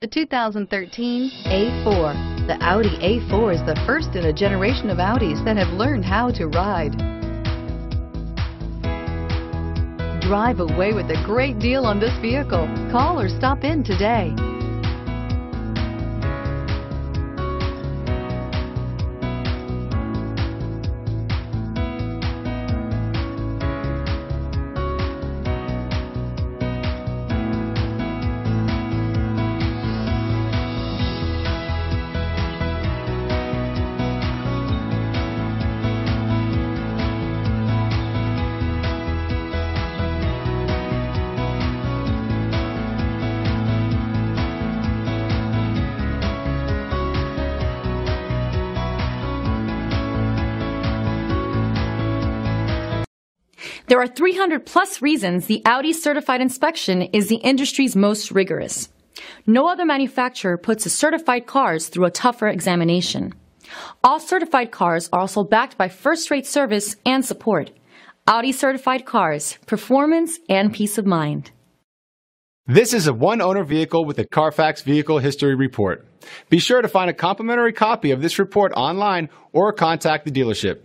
The 2013 A4. The Audi A4 is the first in a generation of Audis that have learned how to ride. Drive away with a great deal on this vehicle. Call or stop in today. There are 300 plus reasons the Audi certified inspection is the industry's most rigorous. No other manufacturer puts its certified cars through a tougher examination. All certified cars are also backed by first-rate service and support. Audi certified cars, performance and peace of mind. This is a one-owner vehicle with a Carfax Vehicle History Report. Be sure to find a complimentary copy of this report online or contact the dealership.